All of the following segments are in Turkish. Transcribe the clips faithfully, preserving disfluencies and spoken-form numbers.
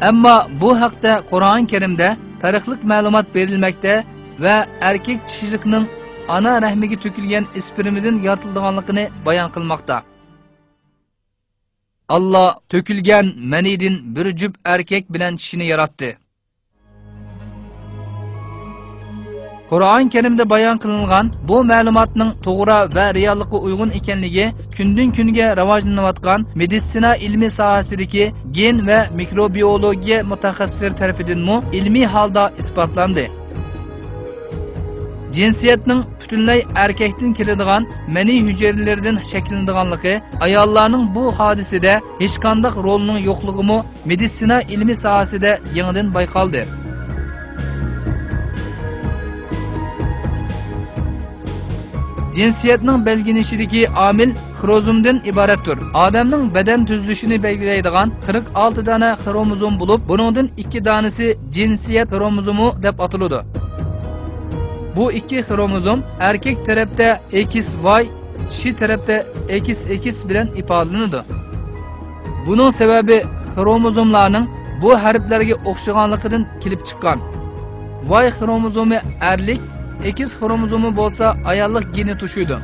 Ama bu hakta Kur'an-ı Kerim'de tarıklık malumat verilmekte ve erkek kişilikinin ana rahmiga tökülgen ispermidin yaratılganlıkını bayan kılmakta. Allah tökülgen menidin bir cüp erkek bilen kişini yarattı. Kur'an-ı Kerim'de bayan kılıngan bu malumatının toğra ve reallıkı uygun ekenligi kündün künge rivojlanayotgan meditsina ilmi sahasidiki gen ve mikrobiyologiya mutaxassislar tarafidinmi ilmi halda ispatlandı. Cinsiyetinin bütünley erkekten kiradigan meni hücrelerden şekillendiğanlığı, ayollarning bu hadisede hiç kandak rolünün yokluğumu meditsina ilmi sahasida yeniden baykaldı. Cinsiyetinin belginişideki amil xrozumdan ibarettir. Adamning beden tüzülüşünü belgilaydigan qirq olti tane xromozom bulup, bunundan iki tanesi cinsiyet xromozomu deb atılıdı. Bu iki kromozom erkek tarafta X Y, dişi tarafta X X bilen ifadelenir. Bunun sebebi kromozomlarının bu harflerge o'xshaganligidan kelib chiqqan. Y kromozomu erlik, X kromozomu bolsa ayollik geni tuşuydu.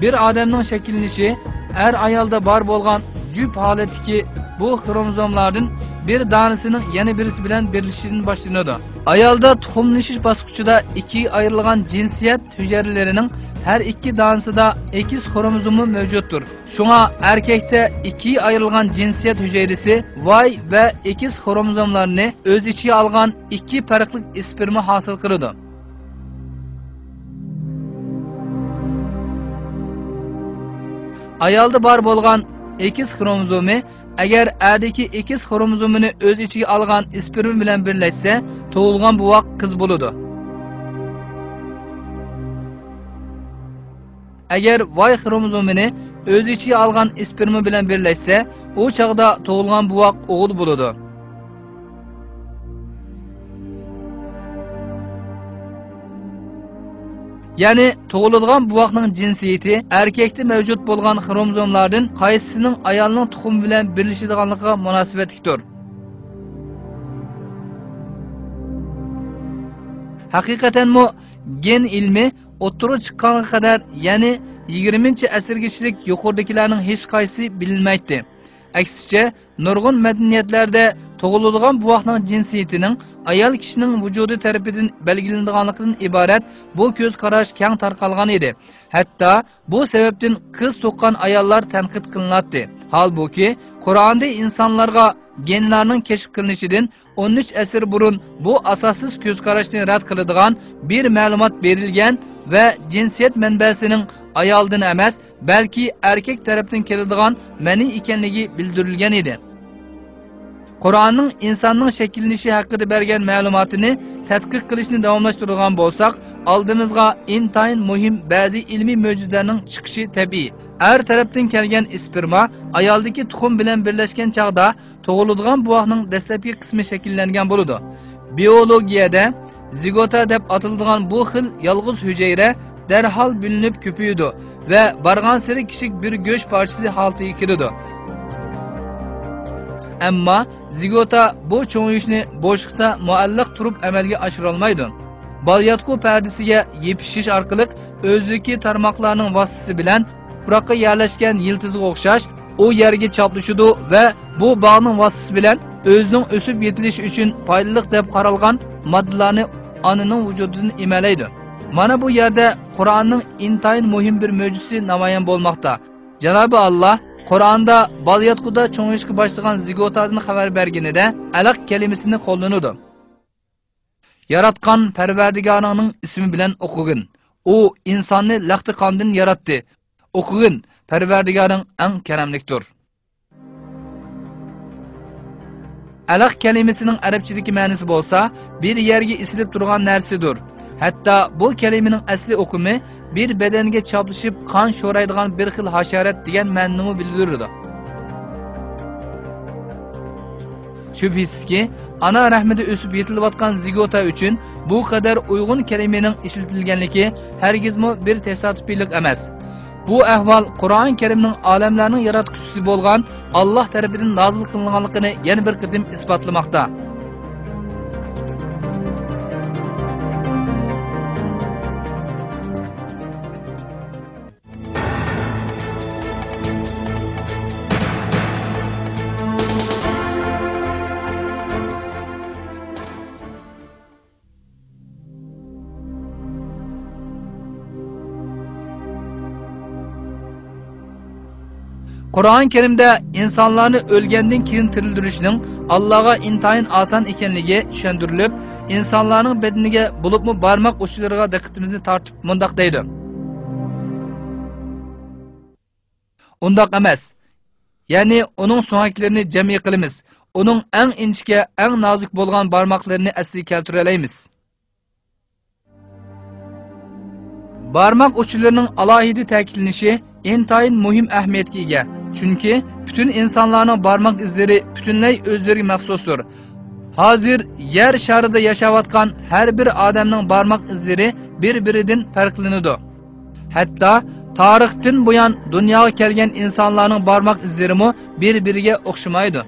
Bir adamning shakllanışı er ayolda bar bo'lgan cüp holatiki bu kromozomlardan bir danısının yeni birisi bilen birleşinin başlanıyordu. Ayolda tuxumlashish bosqichida iki ayrılgan cinsiyet hücrelerinin her iki danısı da X kromozomu mevcuttur. Şuna erkekte iki ayrılgan cinsiyet hücresi Y ve X kromozomlarını öz içi algan iki farklı ispermi hasıl kırdı. Ayolda bar bo'lgan X kromozomu eğer erdeki X kromozomunu öz içi algan isperm bilen birleşse, toğulgan buvak kız buludu. Eğer Y kromozomunu öz içi algan isperm bilen birleşse, o çağda toğulgan buvak oğul buludu. Yani toğululgan buvakning cinsiyeti erkekte mevcut bolgan kromozomlardan qaysisining ayolning tuxum bilen birleşidiganligiga munosabatlidir. Hakikaten bu gen ilmi o'ttirib chiqqanga kadar yani yigirminchi asrgacha yuqoridagilarning hech qaysi bilinmaydi. Aksicha nurg'un madaniyatlarda to'g'iladigan buvaqning jinsiyatining ayol kishining vujudi tarafidan belgilanadiganligidan iborat bu ko'z qarash keng tarqalgan edi. Hatta bu sebepten qiz tuqqan ayollar tanqid qilinadi. Halbuki Qur'onda insonlarga genlarning kashf qilinishidan o'n uch asr burun bu asossiz ko'z qarashni rad qiladigan bir ma'lumot berilgan ve cinsiyet manbasining ayoldan emas, belki erkek tarafdan keladigan meni ekanligi bildirilgan edi. Qur'onning insonning shakllanishi haqida bergan ma'lumotini tadqiq qilishni davomlashtirgan bo'lsak, oldimizga intayin muhim ba'zi ilmiy mo'jizalarning chiqishi tabiiy. Er tarafdan kelgan isperma ayoldagi tuxum bilan birlashgan chaqda tug'iladigan buvaqning dastlabki qismi shakllangan bo'ladi. Biologiyada zigota deb atiladigan bu xil yolg'iz hujayra derhal bülünüp köpüydü ve bargan seri kişik bir göç parçası haltı kirdi. Ama zigota bu çoğuyuşunu boşlukta muallak turup emelge aşırılmaydı. Balyatku perdesiye yepişiş arkalık özlüki tarmaklarının vasıtası bilen burakı yerleşken yıldızı okşaş o yerge çaplışıdı ve bu bağının vasıtası bilen özünün ösüp yetiliş için paylılık dep karalgan maddelarını anının vücudunun imeleydi. Mana bu yerde Kur'an'ın intayin muhim bir möcüsü namayan bo'lmoqda. Cenab-ı Allah Kur'an'da balyatkuda çoğuşku başlayan zigotadan haber bergini de alaq kelimesini qo'llanudu. Yaratgan Perverdigarının ismi bilen o'qigin. O insanı laqti qandin yarattı. O'qigin Perverdigarın en keremliktir. Alaq kelimesinin Arapçadaki ma'nosi bo'lsa, bir yerga isilib turgan narsidir. Hatta bu kelimenin asli okumu bir bedenge çaplışıp kan şoraydıgan bir xil haşaret diyen mennumu bildirirdi. Şübhisiz ki ana rahmide ösüp yetilibatkan zigota üçün bu kadar uygun kelimenin işletilgenliki hergizmo bir tesadüfilik emez. Bu ahval Kur'an-ı Kerim'nin alemlerinin yaratkususu bolgan Allah tarafından nazil kılınganlıkını yeni bir kıdım ispatlamakta. Kur'an-ı Kerim'de insanlarını ölgenden keyin tirildirişinin Allah'a intayin asan ekenligi tushundirilib, insanların bedeniga bulupmu barmak uçlarına dikkatimizni tartıp mundaq deydi. Undaq emas. Yani onun sonrakilerini cemi qilamiz. Onun en inchga, en nazik bo'lgan barmaklarını asli keltireleymiz. Barmak uçlarının alohida ta'kidlanishi intayin muhim ahmiyetki ega. Çünkü bütün insanların barmak izleri bütünley özleri mahsustur. Hazır yer şarıda yaşavatkan her bir adamın barmak izleri birbirinden farklıdır. Hatta tarihten buyan dünyaya gelgen insanların barmak izleri mu birbirine okşamaydı.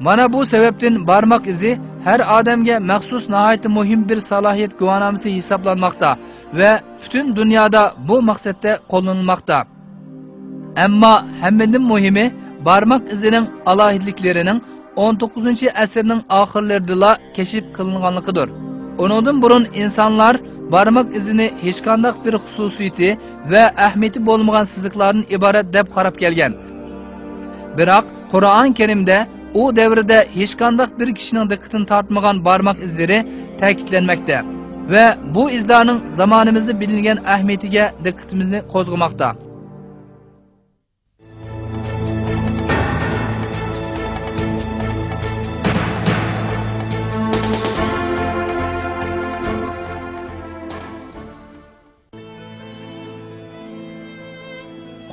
Mana bu sebepten barmak izi her adamge mahsus nihayet muhim bir salahiyet güvenamisi hesaplanmakta ve bütün dünyada bu maksatta kullanılmakta. Ama hemmenin muhimi barmak izinin alahidliklerinin on dokuzuncu asrning ahirlerida keşif kılınganlıkıdır. Onundan burun insanlar barmak izini hiç qanday bir hususiyeti ve ahmeti bo'lmagan sızıkların ibaret deb qarab kelgan. Biroq Kur'an-ı Kerim'de o devrede hiç qanday bir kişinin dikkatini tartmagan barmak izleri ta'kidlanmoqda ve bu izlerin zamanımızda bilingen ahmetiga dikkatimizni qo'zg'amoqda.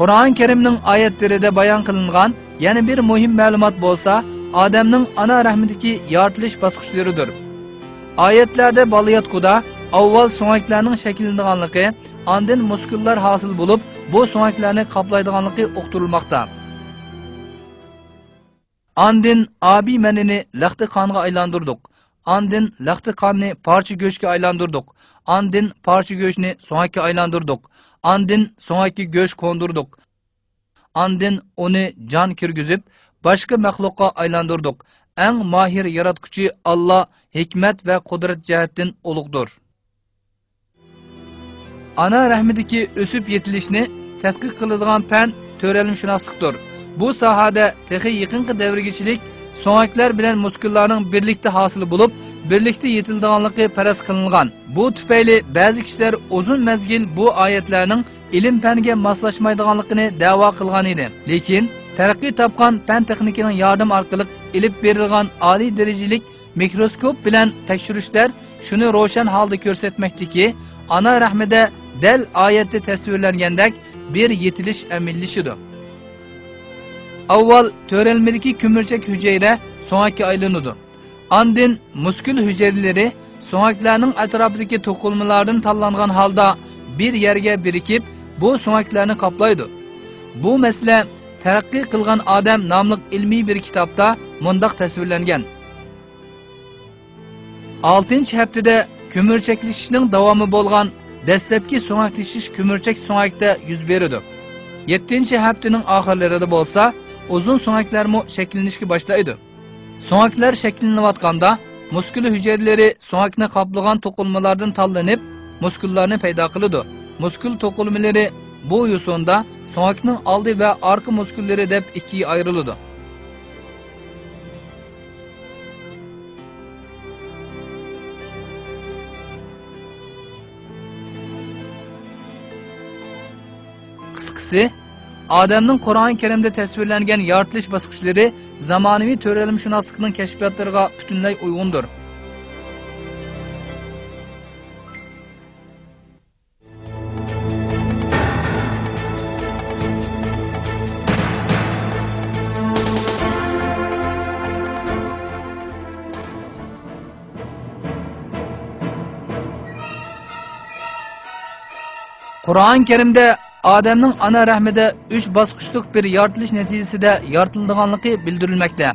Kur'an-ı Kerim'nin ayetlerinde bayan kılıngan yani bir muhim malumat bolsa, Adem'nin ana rahmetiki yaratılış baskıçlarıdır. Ayetlerde balayatkuda, avval sonaklarının şekillendiğanlığı, andın muskullar hasıl bulup, bu sonaklarını kaplaydıganlığı okturulmakta. Andın abi menini lahtı kanına aylandırdık. Andın lahtı kanını parça göçke aylandırdık. Andın parça göçünü sonaki aylandırdık. Andın sonaki göç kondurduk. Andın onu can kirgizip başka mahluka aylandırdık. En mahir yaratkuçu Allah hikmet ve kudret cihetin oluqdur. Ana rahmetiki ösüp yetilişini tetkik kılıdığan pen törelimşinaslıktır. Bu sahada tehi yakın devrigicilik sonrakiler bilen muskullarının birlikte hasılı bulup birlikte yetildiğanlığı peres kılıngan. Bu tüpeyli bazı kişiler uzun mezgil bu ayetlerinin ilim penge maslaşmaydıganlıkını dava kılgan idi. Lekin terqi tapkan pen teknikinin yardım arkalık ilip berilgan ali derecelik mikroskop bilen tekşürüşler şunu roşan halde körsetmekti ki ana rahmede del ayette tasvirlengendek bir yetiliş emillişidir. Avval törelmedeki kümürcek hücreye sonaki aylanıdı. Andin muskul hücreleri sonaklarının etrafındaki tokulmalardan tallangan halda bir yerge birikip bu sonaklarını kaplaydı. Bu mesele Terakki Kılgan Adem namlık ilmi bir kitapta mundaq tasvirlengen. Altinci heptede kümürçeklişinin davamı bolgan destepki sonakleşiş kümürçek sonakta yüz beridir. Yettinci heptenin ahirleri de bolsa uzun sonaklar mu şekillenişki başlaydı. Sonaklar şekillenivatkanda muskul hücreleri sonakını kaplagan tokulmalardan tallanıp muskullarını peyda kılıdı. Muskul tokulmaları bu yusunda sonakının aldı ve arka muskulleri de ikiye ayrıldı. Kısıkısı Adem'nin Kur'an-ı Kerim'de tasvirlengen yaratılış baskıçları zamanıvi törelimşünaslıkının keşfiyatlarına bütünley uygundur. Kur'an-ı Kerim'de Adem'nin ana rahmide üç basqıçlıq bir yartılış neticesinde yartıldıganlığı bildirilmekte.